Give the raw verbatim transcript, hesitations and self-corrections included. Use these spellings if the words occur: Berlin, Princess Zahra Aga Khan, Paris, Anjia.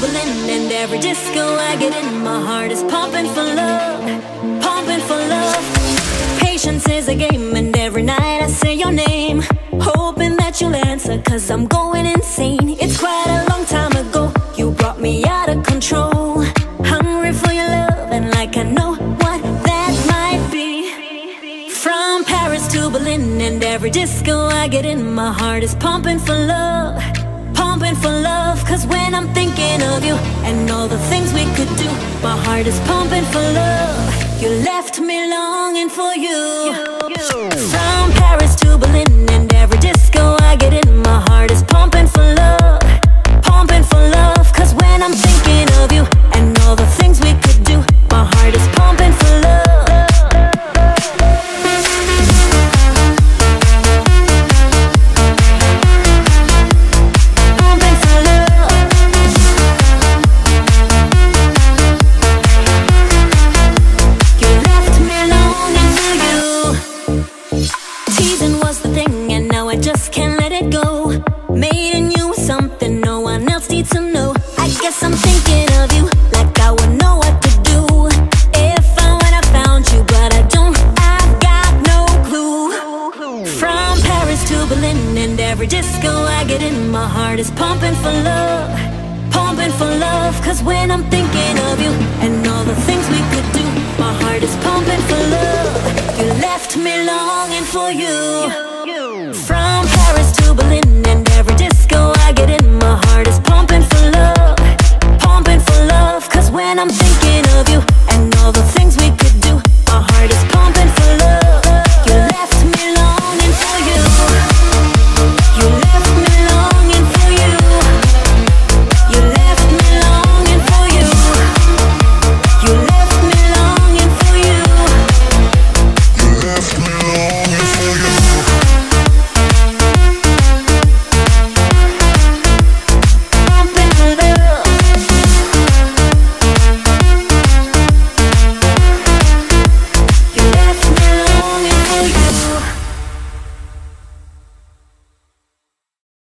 to Berlin, and every disco I get in, my heart is pumping for love, pumping for love. Patience is a game, and every night I say your name, hoping that you'll answer, cause I'm going insane. It's quite a long time ago, you brought me out of control, hungry for your love, and like I know what that might be. From Paris to Berlin, and every disco I get in, my heart is pumping for love, pumping for love. Cause when I'm thinking of you and all the things we could do, my heart is pumping for love. You left me longing for you, you, you. From Paris to Berlin, and every disco I get in, my heart is pumping for love, pumping for love. Cause when I'm thinking of you and all the things we could do, my heart is pumping for love. For you.